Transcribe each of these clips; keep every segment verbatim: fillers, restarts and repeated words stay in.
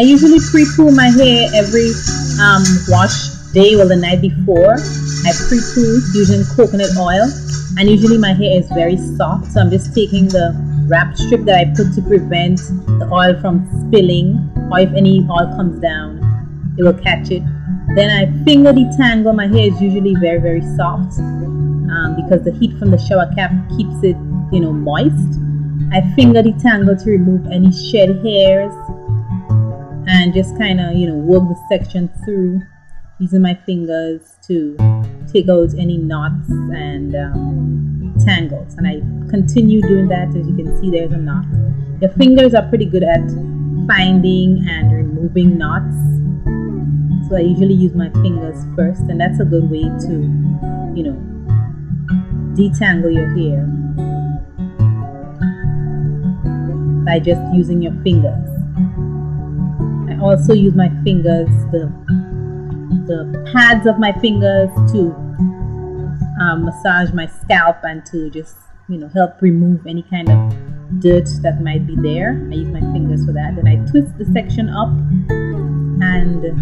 I usually pre-poo my hair every um, wash day or the night before. I pre-poo using coconut oil, and usually my hair is very soft, so I'm just taking the wrap strip that I put to prevent the oil from spilling, or if any oil comes down, it will catch it. Then I finger detangle. My hair is usually very very soft um, because the heat from the shower cap keeps it, you know, moist. I finger detangle to remove any shed hairs and just kind of, you know, work the section through using my fingers to take out any knots and um, tangles. And I continue doing that. As you can see, there's a knot. Your fingers are pretty good at finding and removing knots, so I usually use my fingers first, and that's a good way to, you know, detangle your hair, by just using your fingers. I also use my fingers, the, the pads of my fingers, to um, massage my scalp and to just, you know, help remove any kind of dirt that might be there. I use my fingers for that. Then I twist the section up and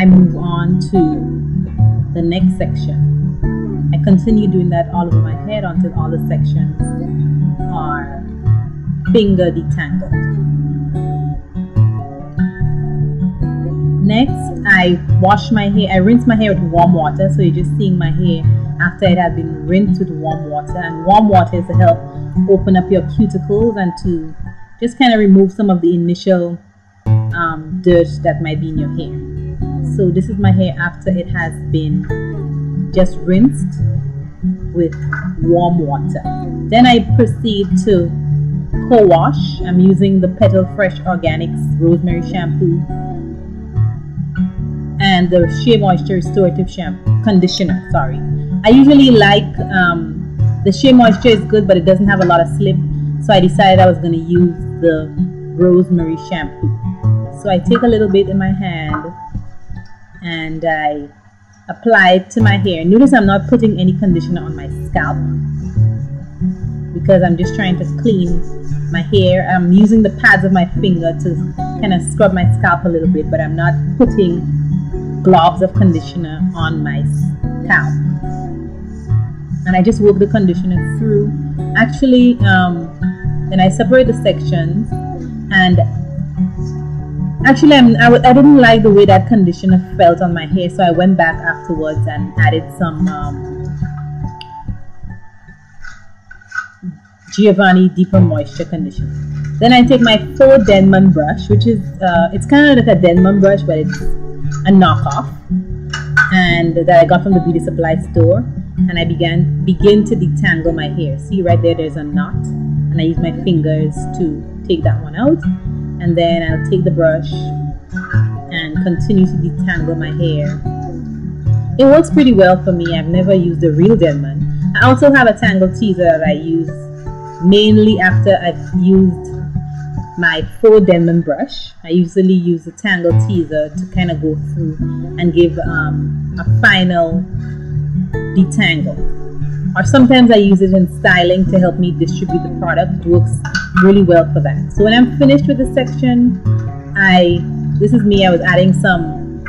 I move on to the next section. I continue doing that all over my head until all the sections are finger detangled. Next, I wash my hair. I rinse my hair with warm water, so you're just seeing my hair after it has been rinsed with warm water. And warm water is to help open up your cuticles and to just kind of remove some of the initial um, dirt that might be in your hair. So this is my hair after it has been just rinsed with warm water. Then I proceed to co-wash. I'm using the Petal Fresh Organics Rosemary Shampoo and the Shea Moisture Restorative Shampoo Conditioner. Sorry, I usually like um, the Shea Moisture is good, but it doesn't have a lot of slip, so I decided I was going to use the Rosemary Shampoo. So I take a little bit in my hand and I apply it to my hair. Notice I'm not putting any conditioner on my scalp because I'm just trying to clean my hair. I'm using the pads of my finger to kind of scrub my scalp a little bit, but I'm not putting globs of conditioner on my scalp. And I just work the conditioner through. Actually, um, then I separate the sections, and Actually, I'm, I, I didn't like the way that conditioner felt on my hair, so I went back afterwards and added some um, Giovanni Deeper Moisture Conditioner. Then I take my four Denman brush, which is, uh, it's kind of like a Denman brush, but it's a knockoff, and that I got from the beauty supply store, and I began begin to detangle my hair. See right there, there's a knot, and I use my fingers to take that one out. And then I'll take the brush and continue to detangle my hair. It works pretty well for me. I've never used a real Denman. I also have a Tangle Teaser that I use mainly after I've used my full Denman brush. I usually use a Tangle Teaser to kind of go through and give um, a final detangle. Or sometimes I use it in styling to help me distribute the product. It works really well for that. So when I'm finished with the section, I this is me. I was adding some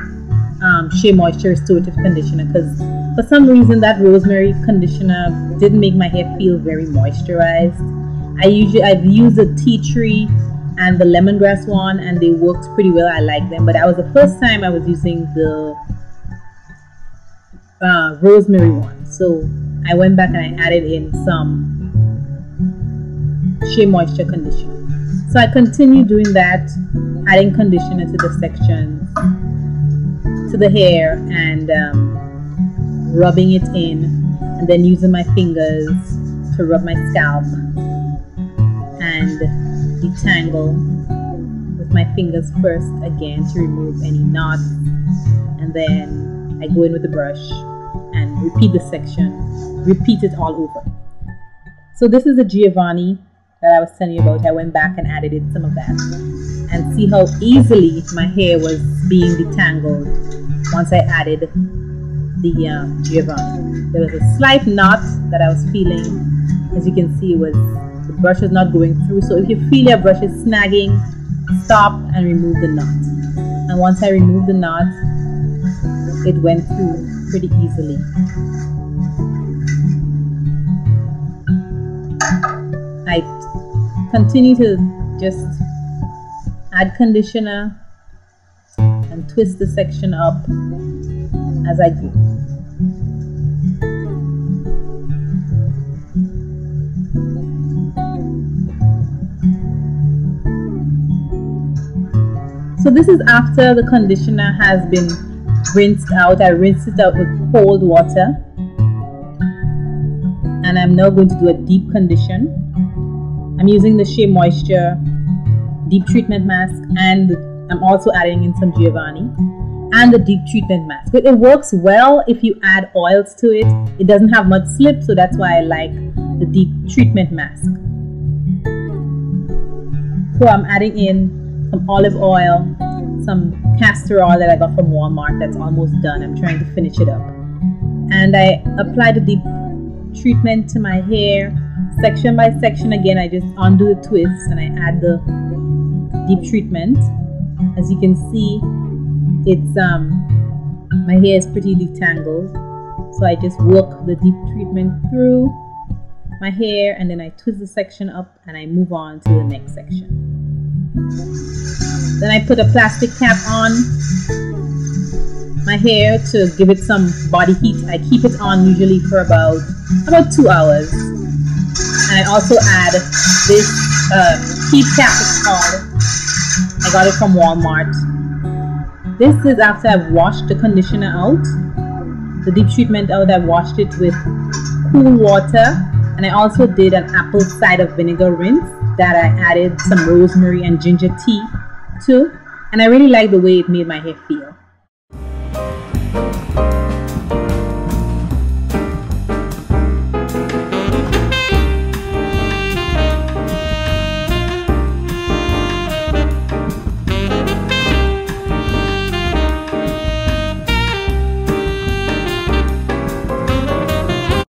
um, Shea Moisture Restorative Conditioner because for some reason that rosemary conditioner didn't make my hair feel very moisturized. I usually I've used the tea tree and the lemongrass one, and they worked pretty well. I like them, but that was the first time I was using the uh, rosemary one. So I went back and I added in some Shea Moisture Conditioner. So I continue doing that, adding conditioner to the sections, to the hair, and um, rubbing it in, and then using my fingers to rub my scalp and detangle with my fingers first again to remove any knots, and then I go in with the brush and repeat the section, repeat it all over. So this is the Giovanni that I was telling you about. I went back and added in some of that, and see how easily my hair was being detangled once I added the um, Giovanni. There was a slight knot that I was feeling. As you can see, it was the brush was not going through, so if you feel your brush is snagging, stop and remove the knot. And once I removed the knot, it went through pretty easily. I continue to just add conditioner and twist the section up as I go. So this is after the conditioner has been rinsed out. I rinsed it out with cold water, and I'm now going to do a deep condition. I'm using the Shea Moisture Deep Treatment Mask, and I'm also adding in some Giovanni and the Deep Treatment Mask. But it works well if you add oils to it. It doesn't have much slip, so that's why I like the Deep Treatment Mask. So I'm adding in some olive oil, some castor oil that I got from Walmart that's almost done. I'm trying to finish it up. And I apply the deep treatment to my hair, section by section. Again, I just undo the twists and I add the deep treatment. As you can see, it's um my hair is pretty detangled, so I just work the deep treatment through my hair, and then I twist the section up and I move on to the next section. Then I put a plastic cap on my hair to give it some body heat. I keep it on usually for about about two hours. And I also add this uh, heat cap, it's called. I got it from Walmart. This is after I've washed the conditioner out, the deep treatment out. I washed it with cool water, and I also did an apple cider vinegar rinse that I added some rosemary and ginger tea to, and I really like the way it made my hair feel.